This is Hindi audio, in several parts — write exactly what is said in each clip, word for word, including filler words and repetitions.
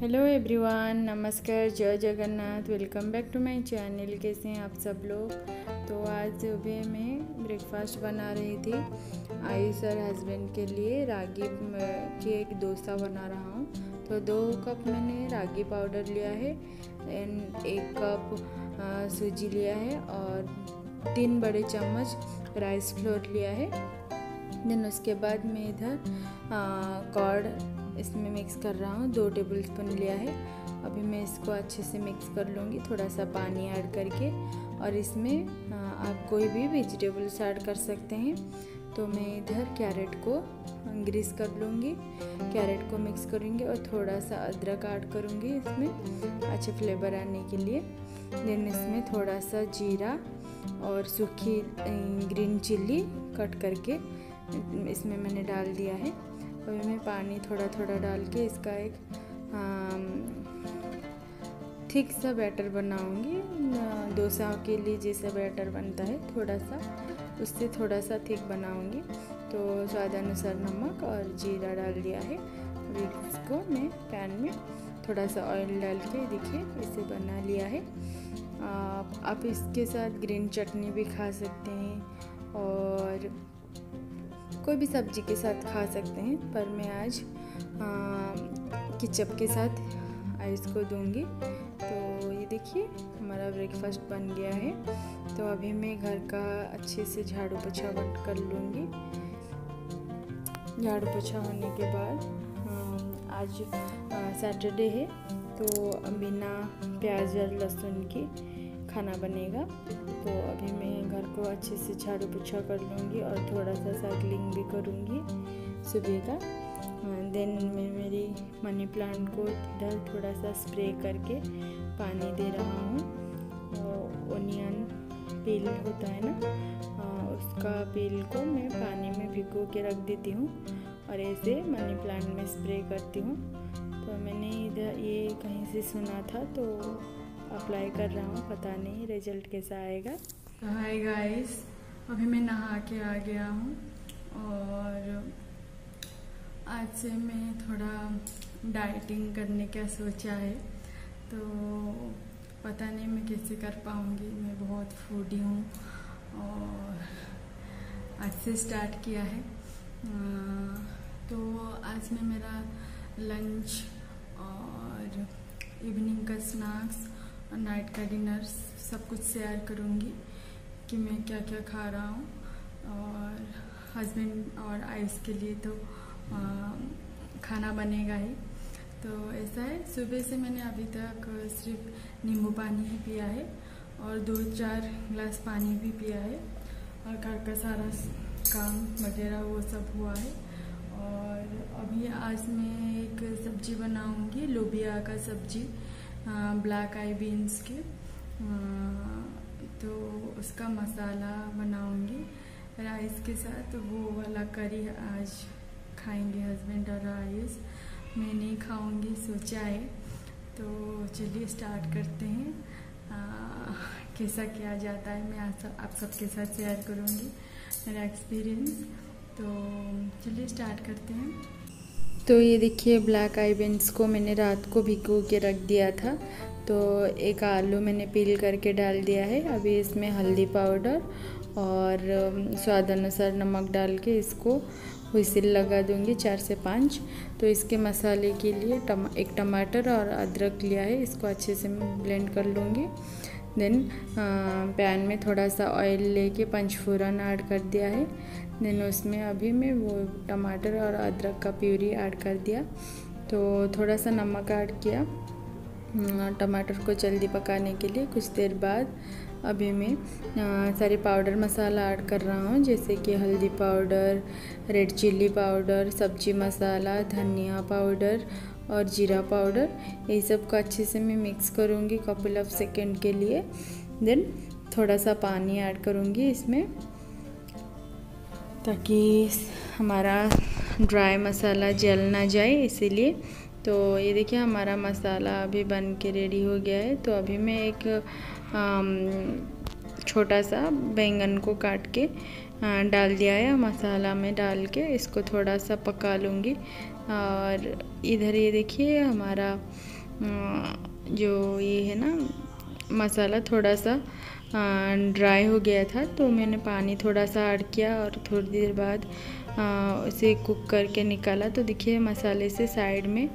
हेलो एवरीवन, नमस्कार, जय Jagannath. Welcome back to my channel. कैसे हैं आप सब लोग? तो आज सुबह मैं ब्रेकफास्ट बना रही थी। आयुष और हस्बैंड के लिए रागी की एक डोसा बना रहा हूँ। तो दो कप मैंने रागी पाउडर लिया है एंड एक कप सूजी लिया है और तीन बड़े चम्मच राइस फ्लोर लिया है। देन उसके बाद मैं इधर कॉर्ड इसमें मिक्स कर रहा हूँ। दो टेबल स्पून लिया है। अभी मैं इसको अच्छे से मिक्स कर लूँगी, थोड़ा सा पानी ऐड करके। और इसमें आप कोई भी वेजिटेबल्स ऐड कर सकते हैं। तो मैं इधर कैरेट को ग्रीस कर लूँगी, कैरेट को मिक्स करूँगी और थोड़ा सा अदरक ऐड करूँगी इसमें अच्छे फ्लेवर आने के लिए। देन इसमें थोड़ा सा जीरा और सूखी ग्रीन चिल्ली कट करके इसमें मैंने डाल दिया है। अभी मैं पानी थोड़ा थोड़ा डाल के इसका एक थिक सा बैटर बनाऊंगी। डोसा के लिए जैसा बैटर बनता है थोड़ा सा, उससे थोड़ा सा थिक बनाऊंगी। तो स्वाद अनुसार नमक और जीरा डाल दिया है। अभी इसको मैं पैन में थोड़ा सा ऑयल डाल के, देखिए इसे बना लिया है। आप, आप इसके साथ ग्रीन चटनी भी खा सकते हैं और कोई भी सब्जी के साथ खा सकते हैं। पर मैं आज केचप के साथ आइस को दूंगी। तो ये देखिए हमारा ब्रेकफास्ट बन गया है। तो अभी मैं घर का अच्छे से झाड़ू पोछा बंद कर लूँगी। झाड़ू पोछा होने के बाद आज सैटरडे है तो बिना प्याज और लहसुन की खाना बनेगा। तो अभी मैं घर को अच्छे से झाड़ू पोछा कर लूँगी और थोड़ा सा साइकिलिंग भी करूँगी सुबह का। देन मैं मेरी मनी प्लांट को इधर थोड़ा सा स्प्रे करके पानी दे रहा हूँ। ओनियन पील होता है ना, उसका पील को मैं पानी में भिगो के रख देती हूँ और ऐसे मनी प्लांट में स्प्रे करती हूँ। तो मैंने इधर ये कहीं से सुना था तो अप्लाई कर रहा हूँ, पता नहीं रिजल्ट कैसा आएगा। हाय गाइस, अभी मैं नहा के आ गया हूँ और आज से मैं थोड़ा डाइटिंग करने का सोचा है। तो पता नहीं मैं कैसे कर पाऊँगी, मैं बहुत फूडी हूँ और आज से स्टार्ट किया है। तो आज मैं मेरा लंच और इवनिंग का स्नैक्स, नाइट का डिनर सब कुछ शेयर करूँगी कि मैं क्या क्या खा रहा हूँ। और हस्बैंड और आयुष के लिए तो आ, खाना बनेगा ही। तो ऐसा है, सुबह से मैंने अभी तक सिर्फ नींबू पानी ही पिया है और दो चार ग्लास पानी भी पिया है और घर का सारा काम वगैरह वो सब हुआ है। और अभी आज मैं एक सब्जी बनाऊँगी, लोबिया का सब्जी, ब्लैक आई बीन्स के। तो उसका मसाला बनाऊंगी राइस के साथ। वो वाला करी आज खाएंगे हस्बैंड और आयुष, मैं नहीं खाऊंगी सोचा है। तो चलिए स्टार्ट करते हैं, आ, कैसा किया जाता है मैं सब, आप सबके साथ शेयर करूंगी मेरा एक्सपीरियंस। तो चलिए स्टार्ट करते हैं। तो ये देखिए ब्लैक आई बीन्स को मैंने रात को भिगो के रख दिया था। तो एक आलू मैंने पील करके डाल दिया है। अभी इसमें हल्दी पाउडर और स्वाद अनुसार नमक डाल के इसको हुइसिल लगा दूंगी चार से पाँच। तो इसके मसाले के लिए टम, एक टमाटर और अदरक लिया है, इसको अच्छे से ब्लेंड कर लूँगी। देन पैन में थोड़ा सा ऑयल लेके पंचफोरन ऐड कर दिया है। देन उसमें अभी मैं वो टमाटर और अदरक का प्यूरी ऐड कर दिया। तो थोड़ा सा नमक ऐड किया टमाटर को जल्दी पकाने के लिए। कुछ देर बाद अभी मैं सारे पाउडर मसाला ऐड कर रहा हूँ, जैसे कि हल्दी पाउडर, रेड चिल्ली पाउडर, सब्जी मसाला, धनिया पाउडर और जीरा पाउडर। ये सब को अच्छे से मैं मिक्स करूँगी कपल ऑफ सेकेंड के लिए। देन थोड़ा सा पानी ऐड करूँगी इसमें ताकि हमारा ड्राई मसाला जल ना जाए, इसीलिए। तो ये देखिए हमारा मसाला अभी बन के रेडी हो गया है। तो अभी मैं एक आम, छोटा सा बैंगन को काट के डाल दिया है मसाला में डाल के, इसको थोड़ा सा पका लूँगी। और इधर ये देखिए हमारा जो ये है ना मसाला थोड़ा सा ड्राई हो गया था, तो मैंने पानी थोड़ा सा ऐड किया और थोड़ी देर बाद उसे कुक करके निकाला। तो देखिए मसाले से साइड में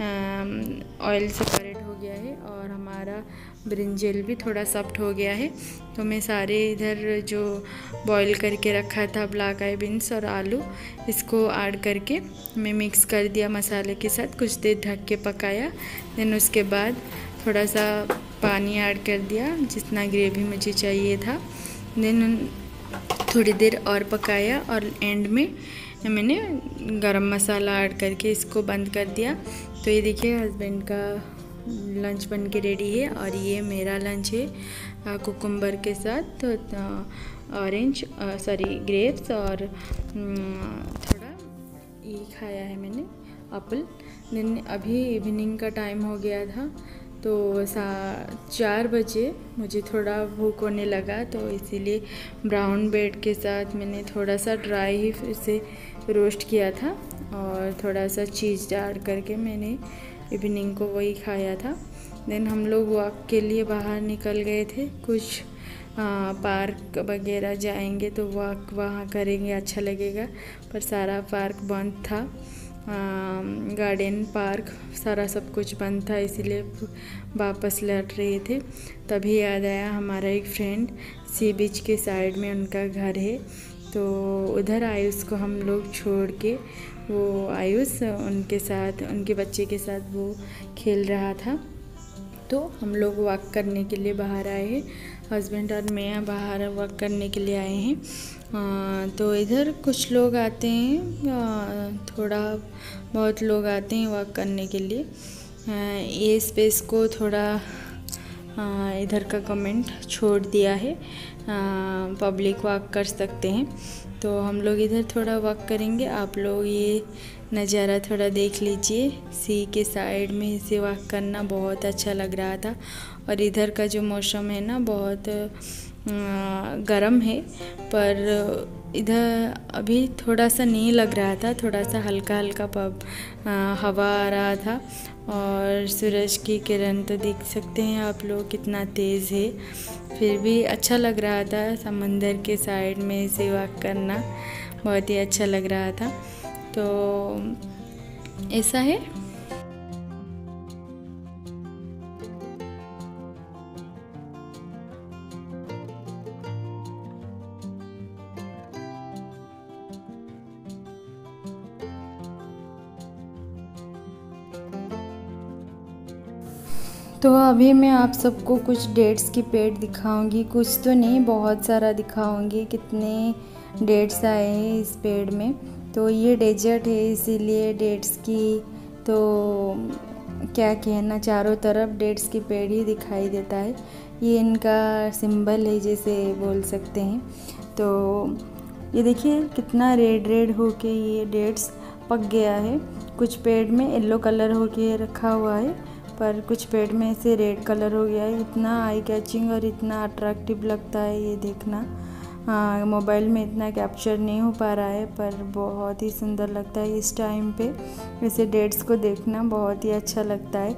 ऑयल सेपरेट हो गया है और हमारा ब्रिंजल भी थोड़ा सॉफ्ट हो गया है। तो मैं सारे इधर जो बॉईल करके रखा था ब्लैक आई बीन्स और आलू, इसको ऐड करके मैं मिक्स कर दिया मसाले के साथ। कुछ देर ढक के पकाया, देन उसके बाद थोड़ा सा पानी ऐड कर दिया जितना ग्रेवी मुझे चाहिए था। देन थोड़ी देर और पकाया और एंड में मैंने गरम मसाला ऐड करके इसको बंद कर दिया। तो ये देखिए हस्बैंड का लंच बन के रेडी है और ये मेरा लंच है कुकुम्बर के साथ, ऑरेंज सॉरी ग्रेप्स और थोड़ा ये खाया है मैंने एप्पल। देन अभी इवनिंग का टाइम हो गया था, तो सा चार बजे मुझे थोड़ा भूख होने लगा, तो इसीलिए ब्राउन ब्रेड के साथ मैंने थोड़ा सा ड्राई ही फिर से रोस्ट किया था और थोड़ा सा चीज़ डाल करके मैंने इवनिंग को वही खाया था। देन हम लोग वॉक के लिए बाहर निकल गए थे, कुछ आ, पार्क वगैरह जाएंगे तो वॉक वहाँ करेंगे, अच्छा लगेगा। पर सारा पार्क बंद था, गार्डन पार्क सारा सब कुछ बंद था, इसीलिए वापस लौट रहे थे। तभी याद आया हमारा एक फ्रेंड सी बीच के साइड में उनका घर है, तो उधर आयुष को हम लोग छोड़ के, वो आयुष उनके साथ उनके बच्चे के साथ वो खेल रहा था। तो हम लोग वॉक करने के लिए बाहर आए हैं, हस्बैंड और मैं बाहर वॉक करने के लिए आए हैं। आ, तो इधर कुछ लोग आते हैं, आ, थोड़ा बहुत लोग आते हैं वॉक करने के लिए। आ, ये स्पेस को थोड़ा आ, इधर का कमेंट छोड़ दिया है, पब्लिक वॉक कर सकते हैं। तो हम लोग इधर थोड़ा वॉक करेंगे, आप लोग ये नज़ारा थोड़ा देख लीजिए। सी के साइड में इसे वॉक करना बहुत अच्छा लग रहा था और इधर का जो मौसम है ना बहुत गर्म है, पर इधर अभी थोड़ा सा नहीं लग रहा था, थोड़ा सा हल्का हल्का पब हवा आ रहा था और सूरज की किरण तो देख सकते हैं आप लोग कितना तेज़ है, फिर भी अच्छा लग रहा था। समंदर के साइड में इसे वॉक करना बहुत ही अच्छा लग रहा था। तो ऐसा है, तो अभी मैं आप सबको कुछ डेट्स की पेड़ दिखाऊंगी, कुछ तो नहीं बहुत सारा दिखाऊंगी कितने डेट्स आए हैं इस पेड़ में। तो ये डेजर्ट है इसीलिए डेट्स की तो क्या कहना, चारों तरफ डेट्स की पेड़ ही दिखाई देता है, ये इनका सिंबल है जैसे बोल सकते हैं। तो ये देखिए कितना रेड रेड होके ये डेट्स पक गया है, कुछ पेड़ में येलो कलर होके रखा हुआ है पर कुछ पेड़ में ऐसे रेड कलर हो गया है। इतना आई कैचिंग और इतना अट्रैक्टिव लगता है ये देखना, मोबाइल में इतना कैप्चर नहीं हो पा रहा है पर बहुत ही सुंदर लगता है इस टाइम पे, वैसे डेट्स को देखना बहुत ही अच्छा लगता है।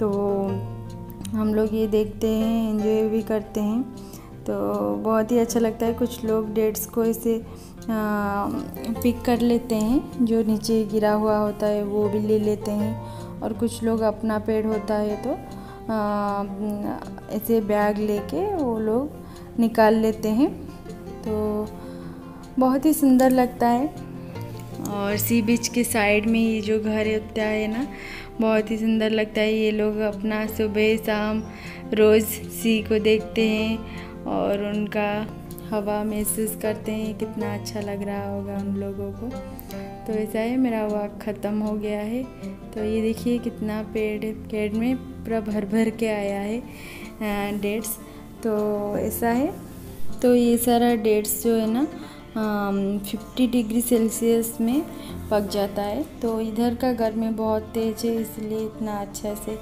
तो हम लोग ये देखते हैं, एंजॉय भी करते हैं, तो बहुत ही अच्छा लगता है। कुछ लोग डेट्स को ऐसे पिक कर लेते हैं, जो नीचे गिरा हुआ होता है वो भी ले लेते हैं, और कुछ लोग अपना पेड़ होता है तो ऐसे बैग लेके वो लोग निकाल लेते हैं, तो बहुत ही सुंदर लगता है। और सी बीच के साइड में ये जो घर होता है ना बहुत ही सुंदर लगता है, ये लोग अपना सुबह शाम रोज़ सी को देखते हैं और उनका हवा महसूस करते हैं, कितना अच्छा लग रहा होगा उन लोगों को। तो ऐसा है, मेरा वॉक ख़त्म हो गया है। तो ये देखिए कितना पेड़ पेड़ में पूरा भर भर के आया है डेट्स, तो ऐसा है। तो ये सारा डेट्स जो है ना फिफ्टी डिग्री सेल्सियस में पक जाता है, तो इधर का गर्मी बहुत तेज़ है इसलिए इतना अच्छा से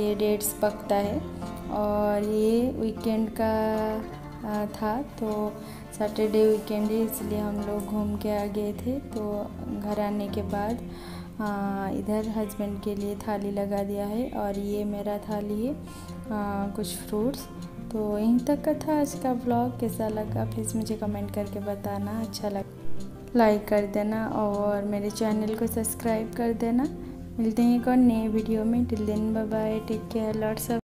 ये डेट्स पकता है। और ये वीकेंड का था, तो सैटरडे वीकेंड है इसलिए हम लोग घूम के आ गए थे। तो घर आने के बाद आ, इधर हस्बैंड के लिए थाली लगा दिया है और ये मेरा थाली है, आ, कुछ फ्रूट्स। तो यहीं तक का था आज का व्लॉग। कैसा लगा प्लीज़ मुझे कमेंट करके बताना, अच्छा लगा लाइक कर देना और मेरे चैनल को सब्सक्राइब कर देना। मिलते हैं एक और नए वीडियो में। Till then bye bye, take care, lots of